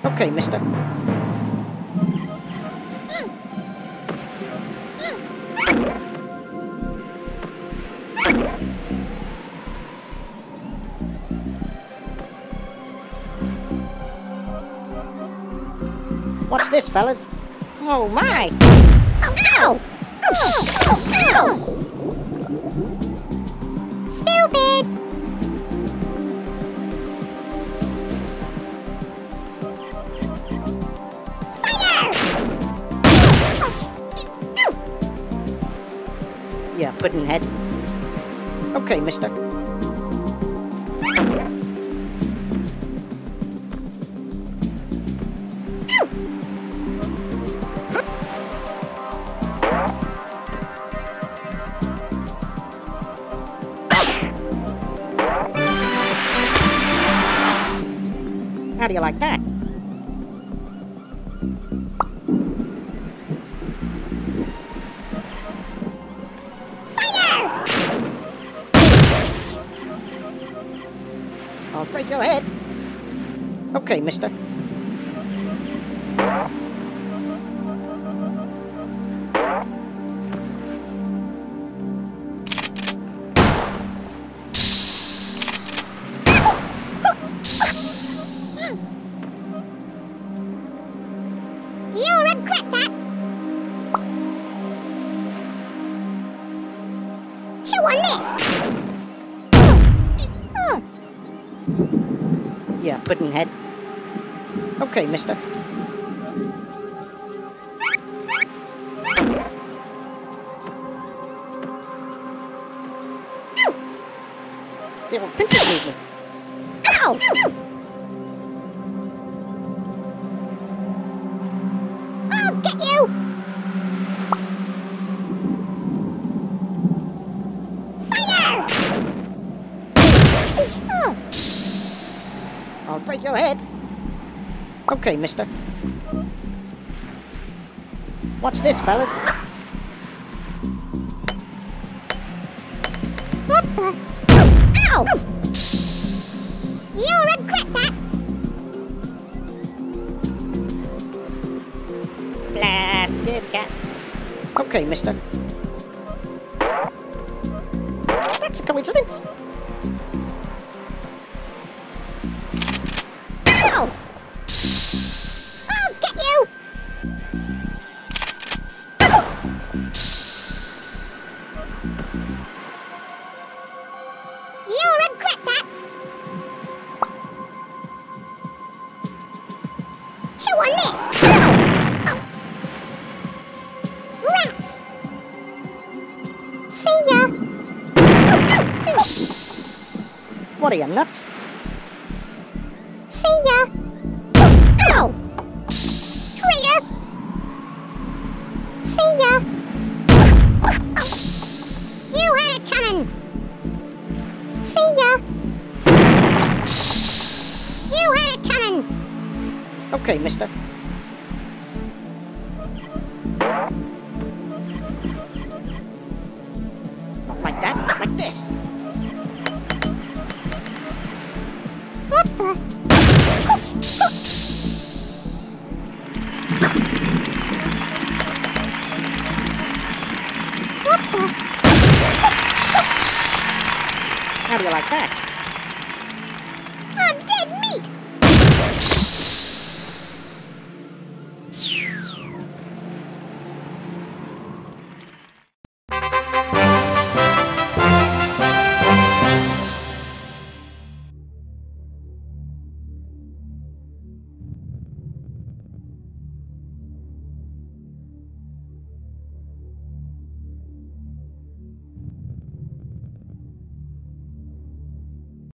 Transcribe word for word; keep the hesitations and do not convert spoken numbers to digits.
Okay, mister. What's this, fellas? Oh my! Ow! Ow! Ow! Ow! Stupid! Yeah, puddin' head. Okay, mister. How do you like that? I'll break your head. Okay, mister. You'll regret that. Chew on this. Yeah, puddin' head. Okay, mister. Ow! They will pinch it with me. Ow! Ow! I'll get you! Fire! Oh. I'll break your head. Okay, mister. Watch this, fellas. What the? Ow! You'll regret that. Blasted cat. Okay, mister. That's a coincidence. You'll regret that! Chew on this! Ow. Ow. Rats! See ya! What are you, nuts? See ya! Ow! Traitor! See ya! You had it coming! See ya! You had it coming! Okay, mister. Not like that, not like this! What the? What the? How do you like that? I'm dead meat!